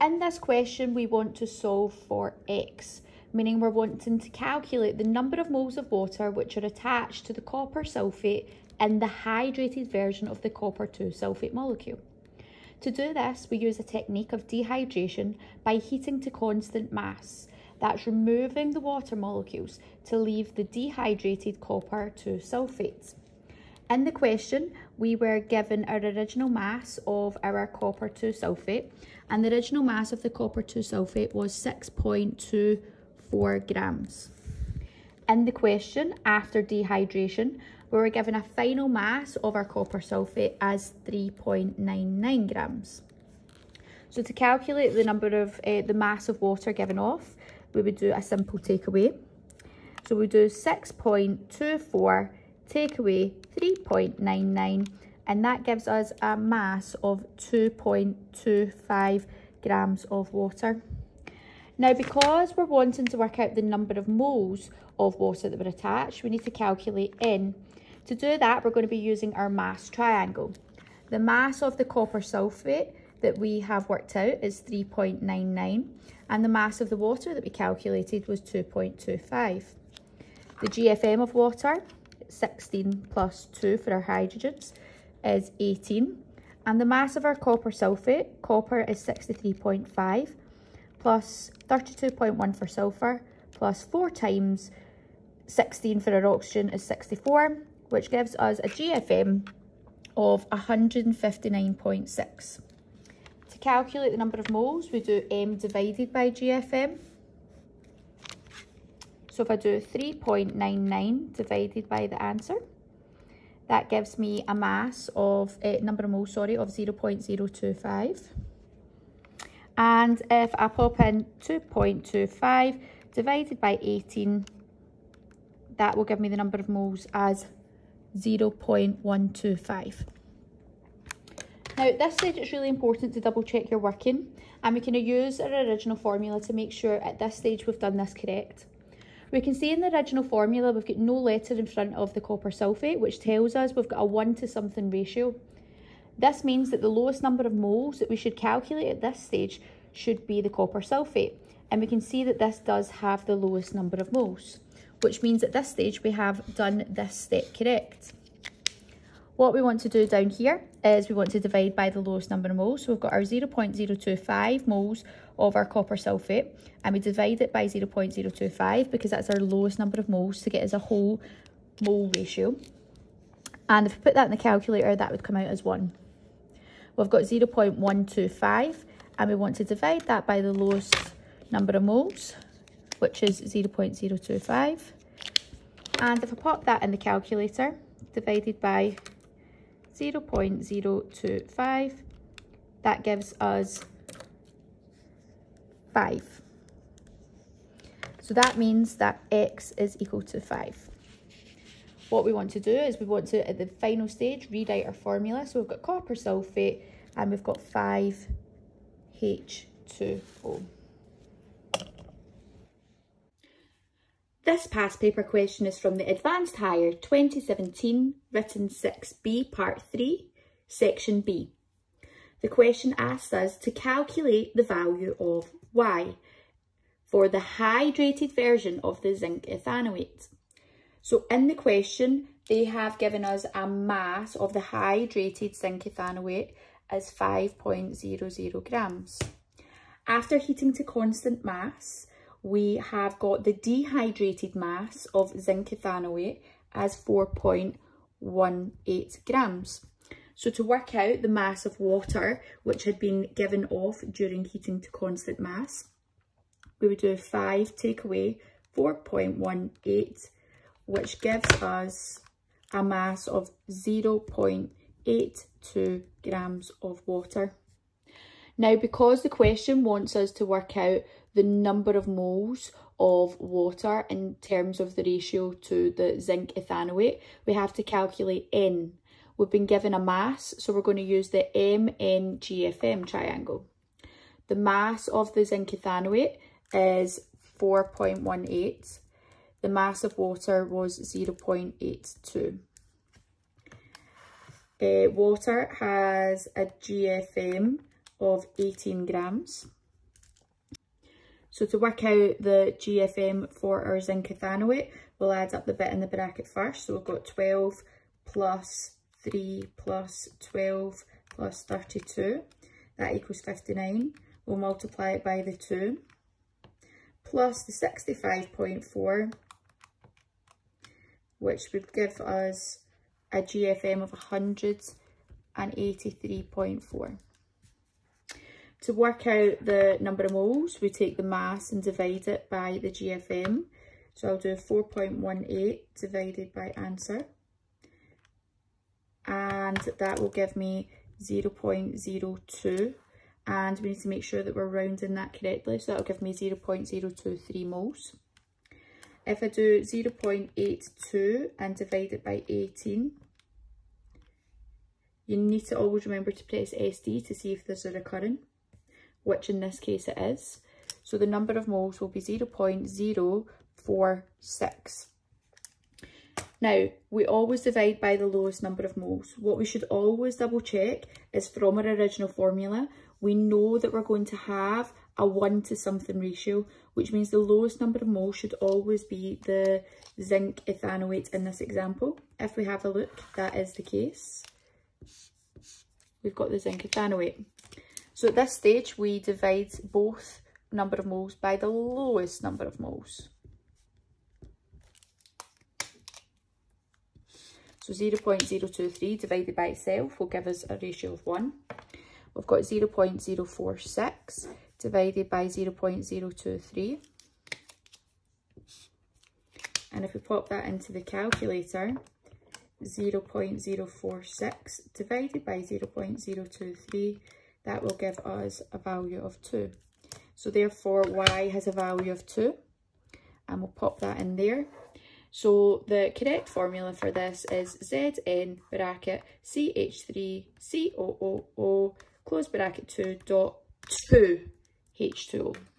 in this question, we want to solve for X, meaning we're wanting to calculate the number of moles of water which are attached to the copper sulfate in the hydrated version of the copper 2 sulfate molecule. To do this, we use a technique of dehydration by heating to constant mass. That's removing the water molecules to leave the dehydrated copper 2 sulfates. In the question, we were given our original mass of our copper 2 sulfate, and the original mass of the copper 2 sulfate was 6.24 grams. In the question, after dehydration, we were given a final mass of our copper sulfate as 3.99 grams. So to calculate the number of the mass of water given off, we would do a simple takeaway. So we do 6.24 take away 3.99, and that gives us a mass of 2.25 grams of water. Now, because we're wanting to work out the number of moles of water that were attached, we need to calculate N. To do that, we're going to be using our mass triangle. The mass of the copper sulfate that we have worked out is 3.99, and the mass of the water that we calculated was 2.25. The GFM of water, 16 plus 2 for our hydrogens, is 18, and the mass of our copper sulfate, copper is 63.5 plus 32.1 for sulfur plus 4 times 16 for our oxygen is 64, which gives us a GFM of 159.6. To calculate the number of moles, we do M divided by GFM. So if I do 3.99 divided by the answer, that gives me a mass of, number of moles, sorry, of 0.025. And if I pop in 2.25 divided by 18, that will give me the number of moles as 0.125. Now, at this stage, it's really important to double check your working, and we can use our original formula to make sure at this stage we've done this correct. We can see in the original formula we've got no letter in front of the copper sulfate, which tells us we've got a 1 to something ratio. This means that the lowest number of moles that we should calculate at this stage should be the copper sulfate, and we can see that this does have the lowest number of moles, which means at this stage we have done this step correct. What we want to do down here is we want to divide by the lowest number of moles. So we've got our 0.025 moles of our copper sulfate, and we divide it by 0.025 because that's our lowest number of moles to get as a whole mole ratio. And if we put that in the calculator, that would come out as 1. We've got 0.125, and we want to divide that by the lowest number of moles, which is 0.025. And if I pop that in the calculator, divided by 0.025, that gives us 5. So that means that X is equal to 5. What we want to do is we want to, at the final stage, rewrite our formula. So we've got copper sulfate and we've got 5H2O. This past paper question is from the Advanced Higher 2017, written 6B, part 3, section B. The question asks us to calculate the value of Y for the hydrated version of the zinc ethanoate. So in the question, they have given us a mass of the hydrated zinc ethanoate as 5.00 grams. After heating to constant mass, we have got the dehydrated mass of zinc ethanoate as 4.18 grams. So to work out the mass of water which had been given off during heating to constant mass, we would do 5 take away 4.18, which gives us a mass of 0.82 grams of water. Now, because the question wants us to work out the number of moles of water in terms of the ratio to the zinc ethanoate, we have to calculate N. We've been given a mass, so we're going to use the MN-GFM triangle. The mass of the zinc ethanoate is 4.18. The mass of water was 0.82. Water has a GFM of 18 grams. So to work out the GFM for our zinc ethanoate, we'll add up the bit in the bracket first. So we've got 12 plus 3 plus 12 plus 32. That equals 59. We'll multiply it by the 2 plus the 65.4, which would give us a GFM of 183.4. To work out the number of moles, we take the mass and divide it by the GFM. So I'll do 4.18 divided by answer. And that will give me 0.02. And we need to make sure that we're rounding that correctly. So that'll give me 0.023 moles. If I do 0.82 and divide it by 18, you need to always remember to press SD to see if there's a recurring, which in this case it is. So the number of moles will be 0.046. Now, we always divide by the lowest number of moles. What we should always double check is from our original formula, we know that we're going to have a 1 to something ratio, which means the lowest number of moles should always be the zinc ethanoate in this example. If we have a look, that is the case. We've got the zinc ethanoate. So at this stage, we divide both number of moles by the lowest number of moles. So 0.023 divided by itself will give us a ratio of 1. We've got 0.046 divided by 0.023. And if we pop that into the calculator, 0.046 divided by 0.023, that will give us a value of 2. So therefore y has a value of 2, and we'll pop that in there. So the correct formula for this is Zn bracket CH3COOO close bracket 2 dot 2 H2O.